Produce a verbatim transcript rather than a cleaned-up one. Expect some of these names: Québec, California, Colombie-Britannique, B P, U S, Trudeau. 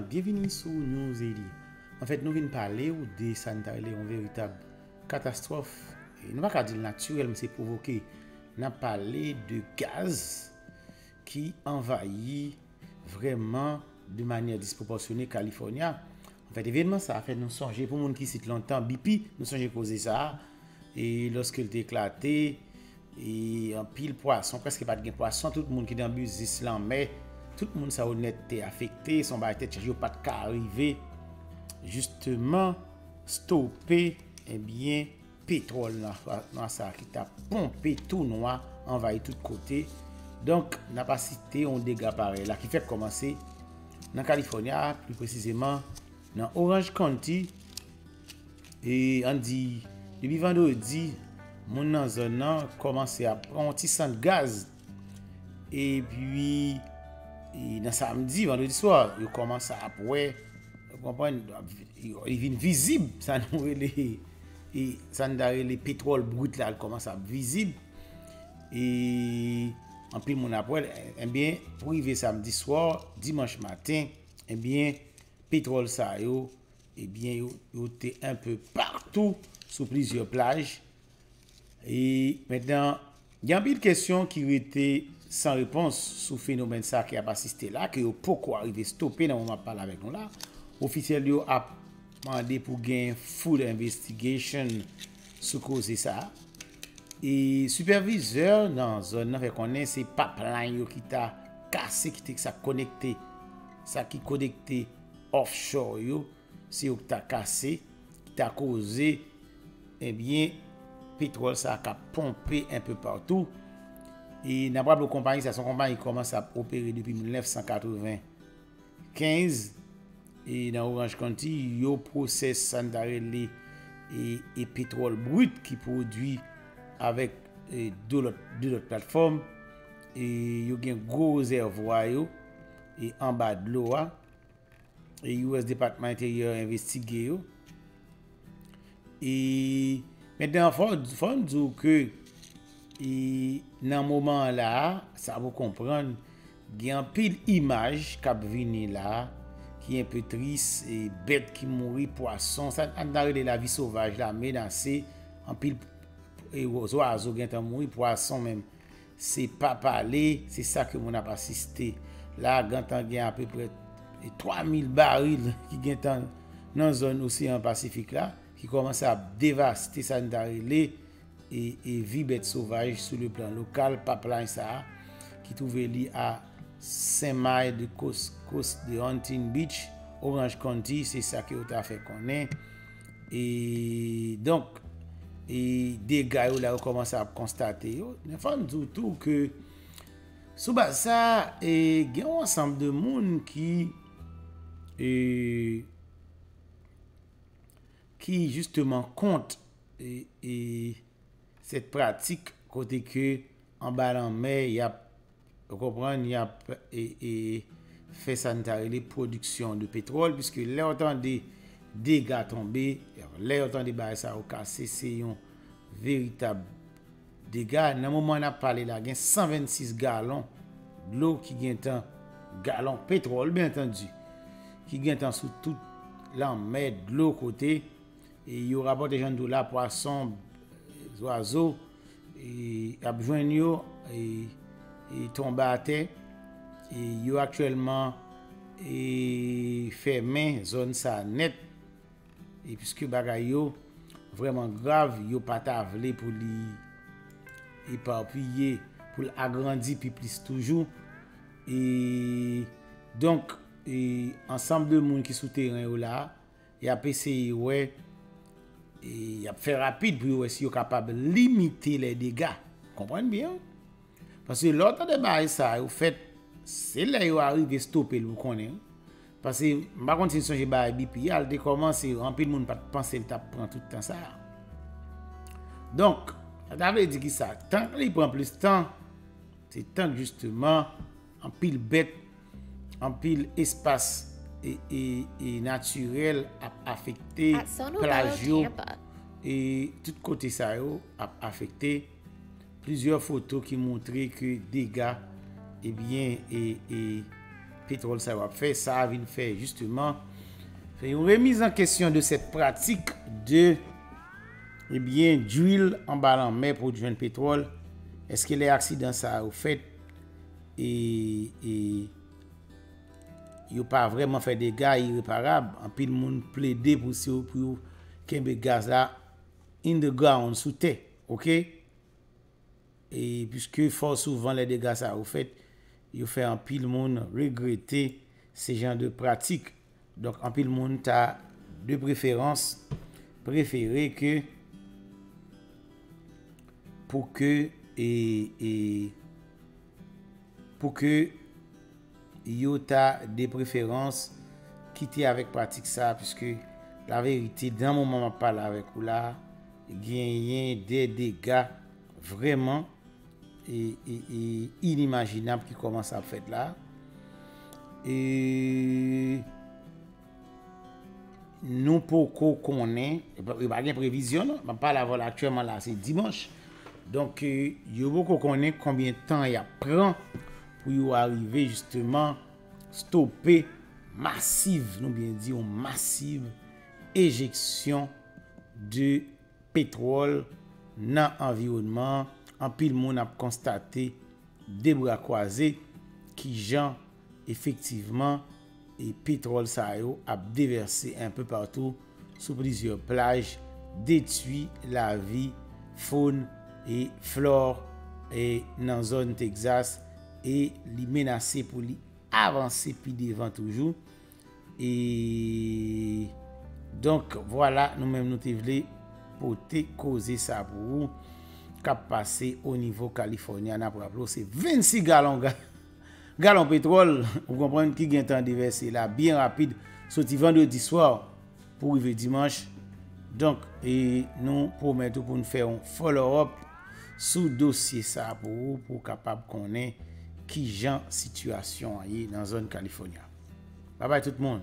Maintenant, bienvenue sur News A D. En fait, nous venons parler de sanitaire, une véritable catastrophe. Et nous ne pas dire naturel, mais c'est provoqué. Nous avons parlé de gaz qui envahit vraiment de manière disproportionnée Californie. En fait, évidemment, ça a fait nous songer, pour les gens qui citent longtemps B P, nous songer causer ça. Et lorsqu'il est éclaté, et en pile poisson, presque pas de poisson, tout le monde qui est dans le bus d'Island, mais tout le monde ça honnête est affecté, son bail tête chercher pas de cas arriver justement stopper et eh bien pétrole dans ça qui t'a pompé tout noir, envahi tout côté. Donc n'a pas cité on dégâts pareil là qui fait commencer dans Californie, plus précisément dans Orange County, et on dit depuis vendredi mon dans zone a commencé à prendre un petit sang de gaz, et puis et dans samedi, vendredi soir, il commence à après, il vient visible, ça nous les, et ça nous les pétrole brut là, il commence à visible, et en plus mon après, eh bien, privé samedi soir, dimanche matin, eh bien, pétrole ça yo, eh bien, il était un peu partout sur plusieurs plages, et maintenant, il y a une question qui était sans réponse sous phénomène ça qui a assisté là, que pourquoi arriver stopper dans moment parle avec nous là. Officiel yo a demandé pour gain full investigation sur cause ça, et superviseur dans zone fait connaître c'est pipeline yo qui t'a cassé, qui t'a connecté, ça qui connecté offshore yo, c'est qui t'a cassé, qui t'a causé eh bien pétrole ça qui a pompé un peu partout. Et n'a pas de compagnie, sa son compagnie commence à opérer depuis mille neuf cent quatre-vingt-quinze. Et dans Orange County, yo process sandarelli et, et pétrole brut qui produit avec et, de l'autre plateforme. Et yo gen gros réservoir yo et en bas de l'eau. Et U S Département intérieur investigué yo. Et maintenant, il faut dire que et dans ce moment là, ça vous comprendre, il y a un pile image qui vient là, qui est un peu triste, et bête qui mourit, poisson, ça a de la vie sauvage là, menacée, en pile et aux oiseaux qui ont mouru, poisson même, c'est pas parler, c'est ça que mon a assisté. Là, il y a à peu près trois mille barils qui sont dans la zone océan Pacifique là, qui commencent à dévaster ça et, et vie bête sauvage sur le plan local, pipeline ça qui trouvait lié à cinq miles de côte de Hunting Beach, Orange County, c'est ça que vous avez fait connaître. Et donc, et des gars là, on commence à constater. Les femmes disent tout que sous ça, il y a un ensemble de monde qui et, qui justement compte et, et cette pratique côté que en bas en mer il y a comprendre il y a et, et fait ça les productions de pétrole, puisque là autant des dégâts tombés, là autant des barres ça au cassé, c'est un véritable dégât. Dans moment on a parlé là, il y a cent vingt-six gallons d'eau qui gagne tant gallons pétrole bien entendu qui gagne tant sous toute la mer de l'autre côté, et il y aura pas des gens de la poisson oiseaux et abjoignent et, et tombent à terre, et ils actuellement et fermé zone ça net, et puisque bagayo vraiment grave, yo pas tavlé pour li éparpiller pour agrandir puis plus toujours, et donc et ensemble de monde qui souterrain là y a P C I ouais. Et il a fait rapide pour être capable de limiter les dégâts. Comprenez bien? Parce que l'autre débat, ça, au fait, c'est là où arrive à stopper le bouconé. Parce que, par contre, si je suis à B P, il a commencé à remplir le monde pour penser qu'il prend tout le temps ça. Donc, ça veut dire que ça, tant qu'il prend plus de temps, c'est tant que justement, en pile bête, en pile espace. Et, et, et naturel a affecté plagio et tout côté ça a affecté plusieurs photos qui montraient que dégâts et bien et, et pétrole ça va faire, ça vient faire justement une remise en question de cette pratique de eh bien d'huile en bas en mer pour du pétrole. Est-ce que les accidents ça au fait et et il n'a pas vraiment fait des dégâts irréparables. En pile monde plaidé pour ce pour qu'embé gaz là in the ground sous terre, OK? Et puisque fort souvent les dégâts ça au fait, il fait en pile monde regretter ces gens de pratiques. Donc en pile monde t'a de préférence préféré que pour que et, et pour que yota des préférences quitter avec pratique ça, puisque la vérité dans mon moment parle avec ou là gagner des dégâts vraiment et, et, et inimaginables qui commencent à faire là. Et nous pourquoi qu'on est pas de prévision, on parle avant actuellement là c'est dimanche. Donc yo beaucoup connaît combien de temps il prend pour arriver justement stopper massive, nous bien dit une massive éjection de pétrole dans l'environnement. En pile monde a constaté des bras croisés qui gens effectivement et pétrole ça a déversé un peu partout sur plusieurs plages, détruit la vie, faune et flore et dans zone Texas et les menacer pour les avancer puis devant toujours. Et donc voilà, nous même nous devons porter causer ça pour vous cap passer au niveau californien n'a pas c'est vingt-six gallons gallons pétrole, vous comprenez qui gagne temps déverser là bien rapide sorti vendredi soir pour arriver dimanche. Donc et nous promettons pour nous faire un follow-up sous dossier ça pour vous, pour capable qu'on ait qui genre situation dans la zone Californie. Bye bye tout le monde.